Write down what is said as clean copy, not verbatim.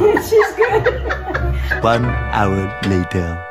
which is good. 1 hour later.